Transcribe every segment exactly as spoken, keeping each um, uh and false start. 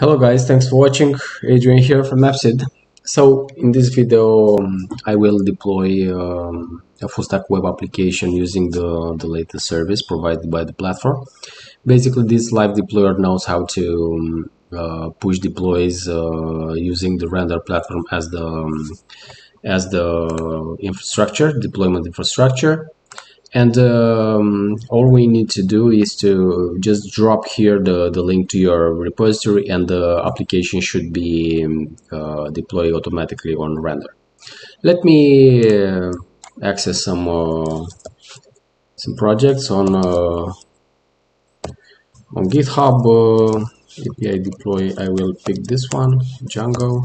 Hello guys, thanks for watching. Adrian here from AppSeed. So in this video um, I will deploy um, a full stack web application using the, the latest service provided by the platform. Basically this live deployer knows how to uh, push deploys uh, using the Render platform as the um, as the infrastructure, deployment infrastructure. And um, all we need to do is to just drop here the, the link to your repository and the application should be uh, deployed automatically on Render. Let me uh, access some uh, some projects on uh, on GitHub uh, A P I deploy. I will pick this one, Django.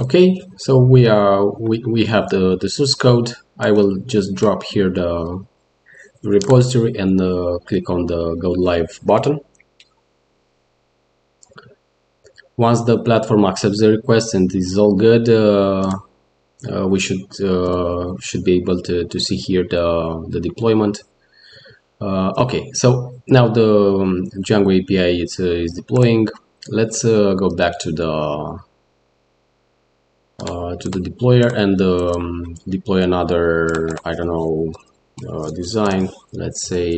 Okay, so we are we, we have the, the source code. I will just drop here the repository and uh, click on the go live button. Once the platform accepts the request and is all good, uh, uh, we should uh, should be able to, to see here the, the deployment. Uh, okay, so now the um, Django A P I is, uh, is deploying. Let's uh, go back to the Uh, to the deployer and um, deploy another, I don't know, uh, design. Let's say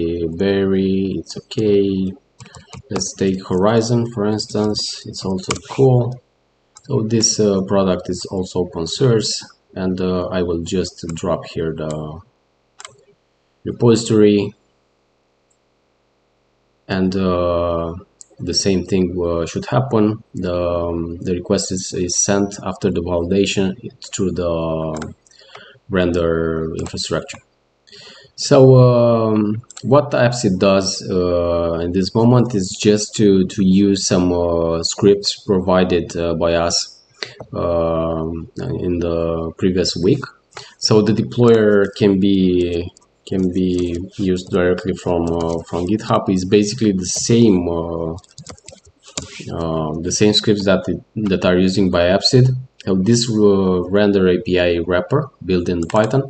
Berry, it's okay. Let's take Horizon, for instance, it's also cool. So this uh, product is also open source, and uh, I will just drop here the repository. And uh, the same thing uh, should happen. The, um, the request is, is sent after the validation through the Render infrastructure. So um, what AppSeed does uh, in this moment is just to, to use some uh, scripts provided uh, by us uh, in the previous week. So the deployer can be can be used directly from uh, from GitHub. Is basically the same uh, uh, the same scripts that it, that are using by AppSeed. So this uh, Render A P I wrapper built in Python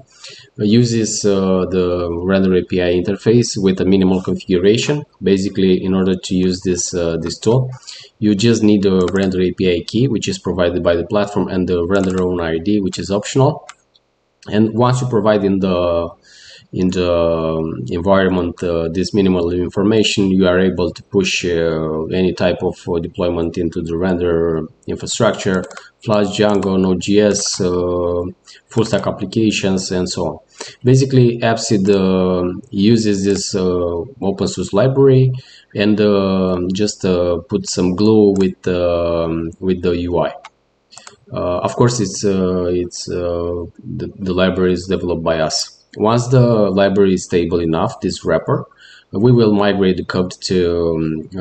uses uh, the Render A P I interface with a minimal configuration. Basically, in order to use this uh, this tool, you just need the Render A P I key, which is provided by the platform, and the Render own I D, which is optional. And once you provide in the in the environment uh, this minimal information, you are able to push uh, any type of uh, deployment into the Render infrastructure, Flash, Django, Node.js, uh, full stack applications, and so on. Basically, AppSeed uh, uses this uh, open source library and uh, just uh, put some glue with uh, with the U I. Uh, of course, it's uh, it's uh, the, the library is developed by us. Once the library is stable enough, this wrapper, we will migrate the code to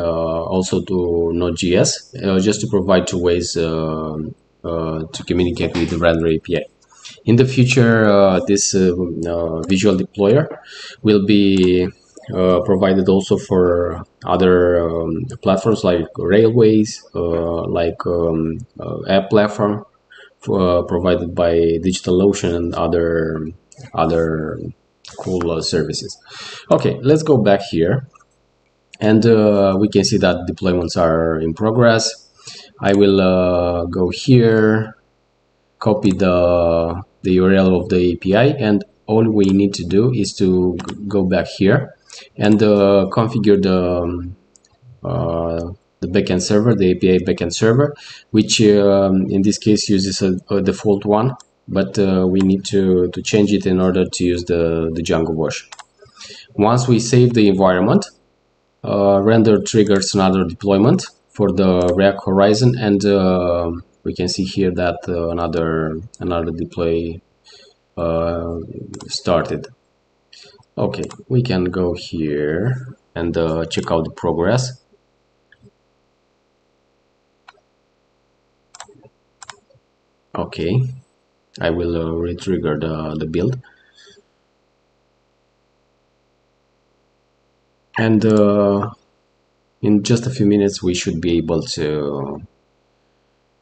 uh, also to Node.js uh, just to provide two ways uh, uh, to communicate with the Render A P I. In the future, uh, this uh, uh, visual deployer will be uh, provided also for other um, platforms like Railways, uh, like um, uh, app platform uh, provided by DigitalOcean and other other cool uh, services. Okay, let's go back here and uh, we can see that deployments are in progress. I will uh, go here, copy the the U R L of the A P I, and all we need to do is to go back here and uh, configure the um, uh, the backend server, the A P I backend server, which um, in this case uses a, a default one, but uh, we need to, to change it in order to use the, the Django version. Once we save the environment, uh, Render triggers another deployment for the React Horizon, and uh, we can see here that uh, another, another deploy uh, started. Okay, we can go here and uh, check out the progress. Okay. I will uh, retrigger the, the build. And uh, in just a few minutes, we should be able to,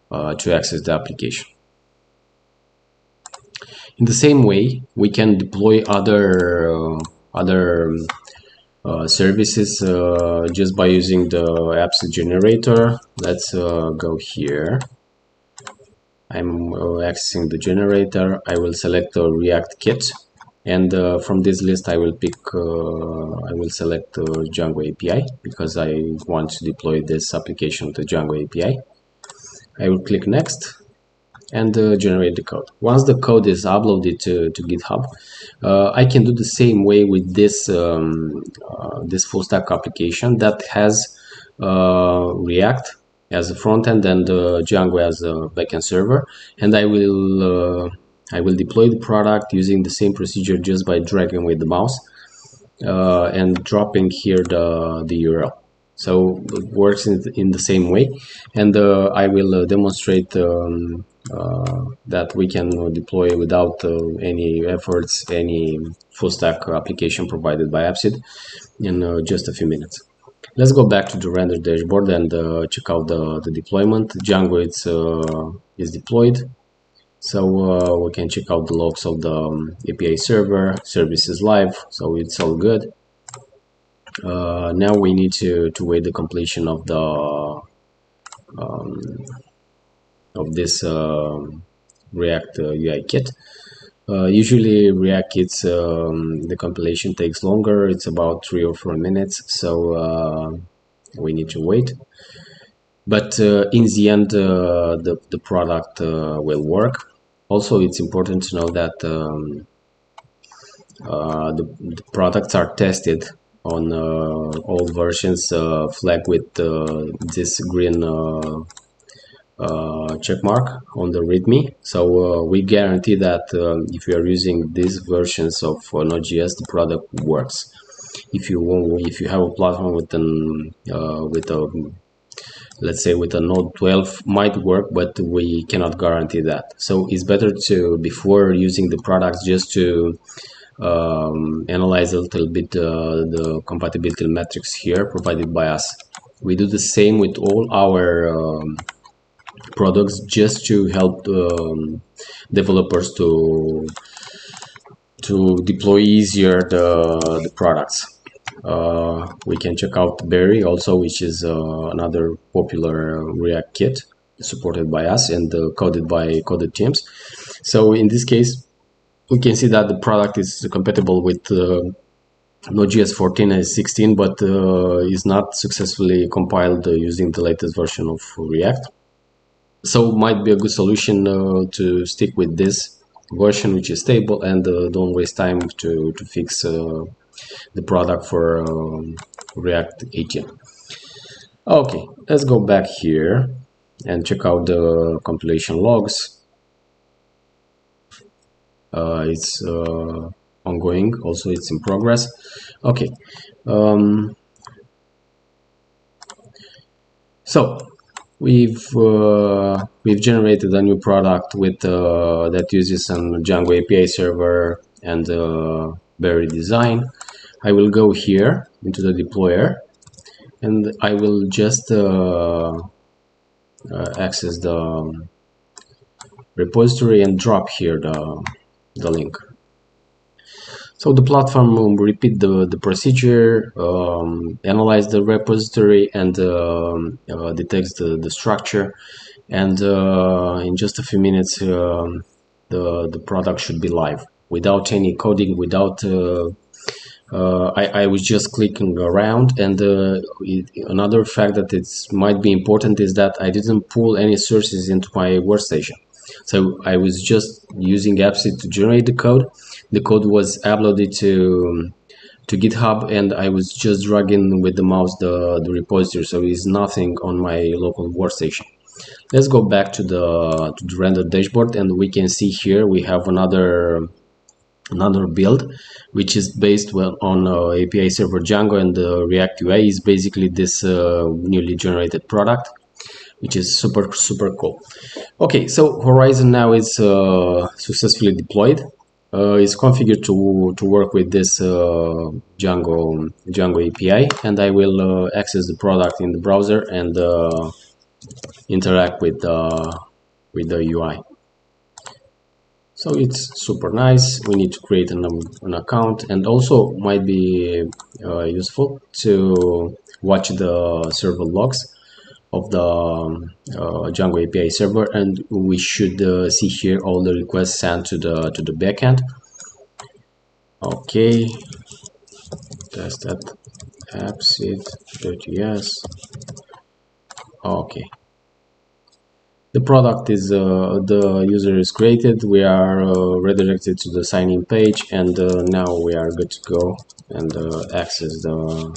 uh, to access the application. In the same way, we can deploy other, uh, other uh, services uh, just by using the AppSeed generator. Let's uh, go here. I'm uh, accessing the generator. I will select a React kit, and uh, from this list I will pick uh, I will select uh, Django A P I, because I want to deploy this application to Django A P I. I will click next and uh, generate the code. Once the code is uploaded to, to GitHub, uh, I can do the same way with this um, uh, this full stack application that has uh, React as a front end and uh, Django as a backend server, and I will uh, I will deploy the product using the same procedure just by dragging with the mouse uh, and dropping here the the U R L. So it works in, in the same way, and uh, I will uh, demonstrate um, uh, that we can deploy without uh, any efforts any full stack application provided by AppSeed in uh, just a few minutes. Let's go back to the render dashboard and uh, check out the, the deployment. Django it's, uh, is deployed, so uh, we can check out the logs of the um, A P I server. Service is live, so it's all good. Uh, now we need to, to wait the completion of the um, of this uh, React uh, U I kit. Uh, usually React kits, um, the compilation takes longer. It's about three or four minutes, so uh, we need to wait. But uh, in the end, uh, the, the product uh, will work. Also, it's important to know that um, uh, the, the products are tested on uh, all versions uh, flagged with uh, this green uh, uh, check mark on the README. So uh, we guarantee that uh, if you are using these versions of uh, Node.js, the product works. If you want, if you have a platform with an uh, with a let's say with a Node twelve, might work, but we cannot guarantee that. So it's better to, before using the products, just to Um, analyze a little bit uh, the compatibility metrics here provided by us. We do the same with all our um, products, just to help um, developers to to deploy easier the, the products. Uh, we can check out Berry also, which is uh, another popular React kit supported by us and uh, coded by coded teams. So in this case, we can see that the product is compatible with uh, Node.js fourteen and sixteen, but uh, is not successfully compiled uh, using the latest version of React. So might be a good solution uh, to stick with this version, which is stable, and uh, don't waste time to, to fix uh, the product for uh, React eighteen. Okay, let's go back here and check out the compilation logs. Uh, it's uh, ongoing, also it's in progress. Okay, um, so we've uh, we've generated a new product with uh, that uses an Django A P I server and uh, Berry design. I will go here into the deployer, and I will just uh, uh, access the repository and drop here the the link. So the platform will repeat the, the procedure, um, analyze the repository, and uh, uh, detects the, the structure, and uh, in just a few minutes uh, the, the product should be live without any coding, without uh, uh, I, I was just clicking around. And uh, it, another fact that it might be important is that I didn't pull any sources into my workstation. So I was just using AppSeed to generate the code. The code was uploaded to to GitHub, and I was just dragging with the mouse the, the repository, so it's nothing on my local workstation. Let's go back to the, to the render dashboard, and we can see here we have another another build, which is based well on uh, A P I server Django, and the React U I is basically this uh, newly generated product, which is super, super cool. Okay, so Horizon now is uh, successfully deployed. Uh, it's configured to, to work with this uh, Django, Django A P I, and I will uh, access the product in the browser and uh, interact with, uh, with the U I. So it's super nice. We need to create an, an account, and also might be uh, useful to watch the server logs of the uh, Django A P I server, and we should uh, see here all the requests sent to the to the backend. Okay, test at appseed.js. Okay. The product is uh, the user is created. We are uh, redirected to the sign-in page, and uh, now we are good to go and uh, access the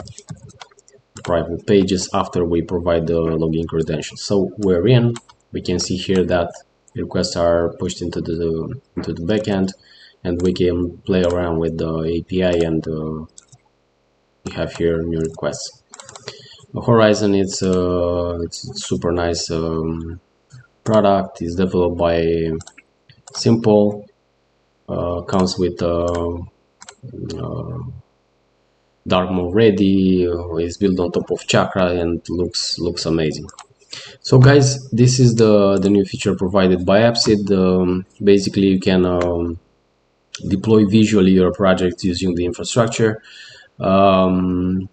private pages after we provide the login credentials. So we're in. We can see here that requests are pushed into the into the backend, and we can play around with the A P I, and uh, we have here new requests. Horizon, it's uh, it's super nice. Um, product is developed by Simple, uh, comes with uh, uh, dark mode ready, uh, is built on top of Chakra, and looks looks amazing. So guys, this is the the new feature provided by AppSeed. Um, basically, you can um, deploy visually your project using the infrastructure. Um,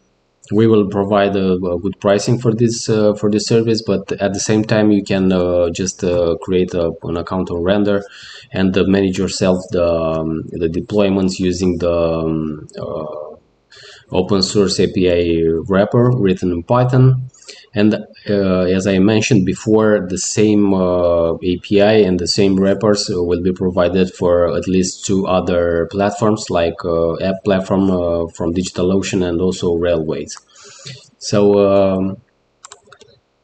we will provide a, a good pricing for this uh, for this service, but at the same time you can uh, just uh, create a, an account on Render and uh, manage yourself the um, the deployments using the um, uh, open source A P I wrapper written in Python, and uh, as I mentioned before, the same uh, A P I and the same wrappers will be provided for at least two other platforms, like uh, App Platform uh, from DigitalOcean and also Railways. So um,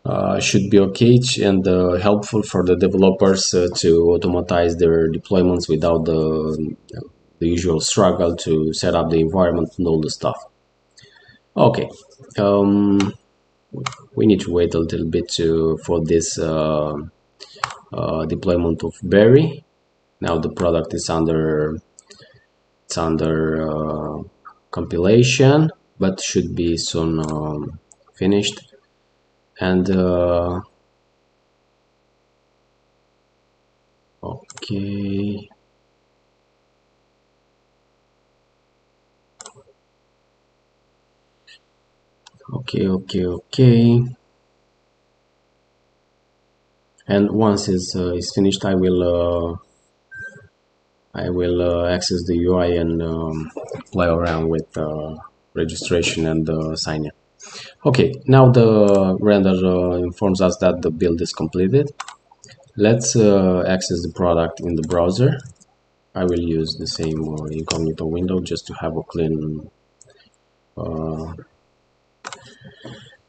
uh, should be okay and uh, helpful for the developers uh, to automatize their deployments without the, the usual struggle to set up the environment and all the stuff. Okay. Um, we need to wait a little bit to for this uh, uh, deployment of Berry. Now the product is under it's under uh, compilation, but should be soon um, finished. And uh, okay. Okay, okay, okay. And once it's uh, is finished, I will uh, I will uh, access the U I and um, play around with uh, registration and uh, sign in. Okay, now the Render uh, informs us that the build is completed. Let's uh, access the product in the browser. I will use the same uh, incognito window just to have a clean. Uh,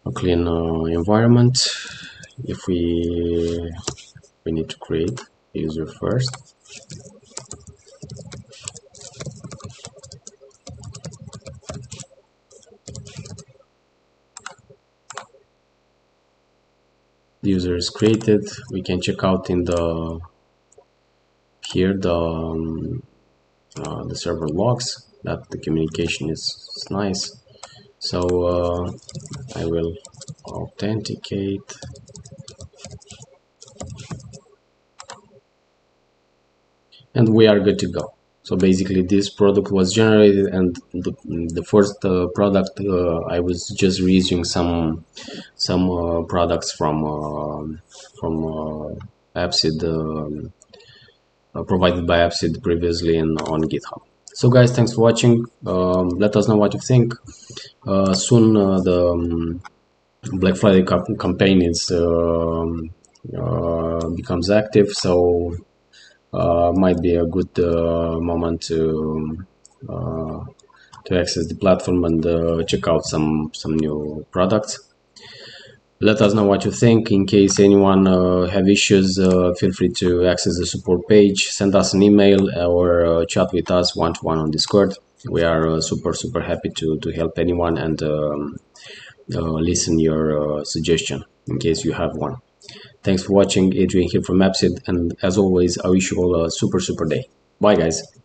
A clean uh, environment. If we we need to create a user first. The user is created. We can check out in the here the um, uh, the server logs that the communication is, is nice. So uh, I will authenticate. And we are good to go. So basically this product was generated, and the, the first uh, product uh, I was just reusing some some uh, products from uh, from uh, AppSeed um, uh, provided by AppSeed previously in, on GitHub. So guys, thanks for watching. Um, let us know what you think. Uh, soon uh, the um, Black Friday campaign is uh, uh, becomes active, so uh, might be a good uh, moment to uh, to access the platform and uh, check out some some new products. Let us know what you think. In case anyone uh, have issues, uh, feel free to access the support page, send us an email, or uh, chat with us one-to-one on Discord. We are uh, super, super happy to, to help anyone and um, uh, listen your uh, suggestion in case you have one. Thanks for watching. Adrian here from AppSeed, and as always, I wish you all a super, super day. Bye, guys.